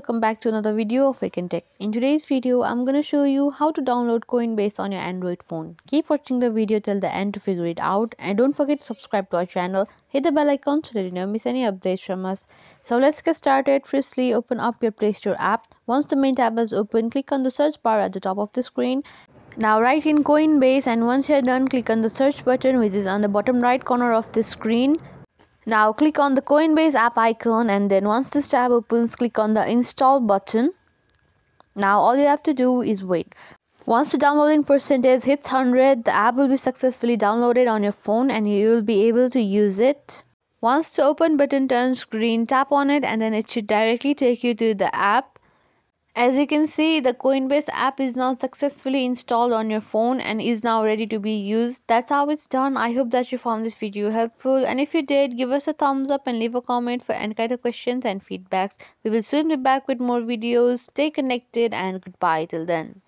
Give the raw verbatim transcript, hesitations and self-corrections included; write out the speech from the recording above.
welcome back to another video of Wake and Tech. In today's video, I'm gonna show you how to download Coinbase on your Android phone. Keep watching the video till the end to figure it out, and don't forget to subscribe to our channel. Hit the bell icon so that you never miss any updates from us. So let's get started. Firstly, open up your Play Store app. Once the main tab is open, click on the search bar at the top of the screen. Now write in Coinbase, and once you're done, click on the search button, which is on the bottom right corner of the screen. Now click on the Coinbase app icon, and then once this tab opens, click on the install button. Now all you have to do is wait. Once the downloading percentage hits one hundred, the app will be successfully downloaded on your phone and you will be able to use it. Once the open button turns green, tap on it and then it should directly take you to the app. As you can see, the Coinbase app is now successfully installed on your phone and is now ready to be used. That's how it's done. I hope that you found this video helpful, and if you did, give us a thumbs up and leave a comment for any kind of questions and feedbacks. We will soon be back with more videos. Stay connected and goodbye till then.